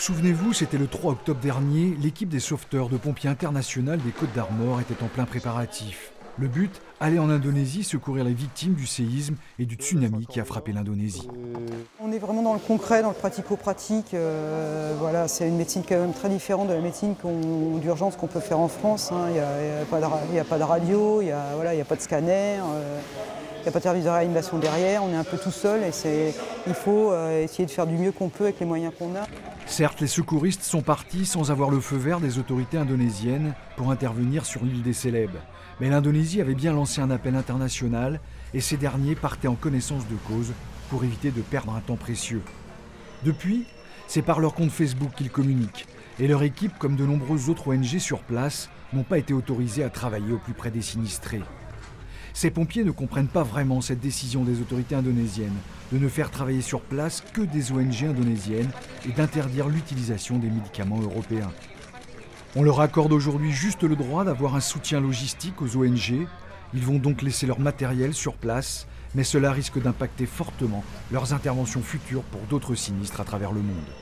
Souvenez-vous, c'était le 3 octobre dernier, l'équipe des sauveteurs de pompiers internationales des Côtes d'Armor était en plein préparatif. Le but, aller en Indonésie secourir les victimes du séisme et du tsunami qui a frappé l'Indonésie. On est vraiment dans le concret, dans le pratico-pratique. Voilà, c'est une médecine quand même très différente de la médecine d'urgence qu'on peut faire en France. Hein. Il n'y a pas de radio, il n'y a pas de scanner, il n'y a pas de service de réanimation derrière. On est un peu tout seul et il faut essayer de faire du mieux qu'on peut avec les moyens qu'on a. Certes, les secouristes sont partis sans avoir le feu vert des autorités indonésiennes pour intervenir sur l'île des Célèbes. Mais l'Indonésie avait bien lancé un appel international et ces derniers partaient en connaissance de cause pour éviter de perdre un temps précieux. Depuis, c'est par leur compte Facebook qu'ils communiquent et leur équipe, comme de nombreuses autres ONG sur place, n'ont pas été autorisés à travailler au plus près des sinistrés. Ces pompiers ne comprennent pas vraiment cette décision des autorités indonésiennes de ne faire travailler sur place que des ONG indonésiennes et d'interdire l'utilisation des médicaments européens. On leur accorde aujourd'hui juste le droit d'avoir un soutien logistique aux ONG. Ils vont donc laisser leur matériel sur place, mais cela risque d'impacter fortement leurs interventions futures pour d'autres sinistres à travers le monde.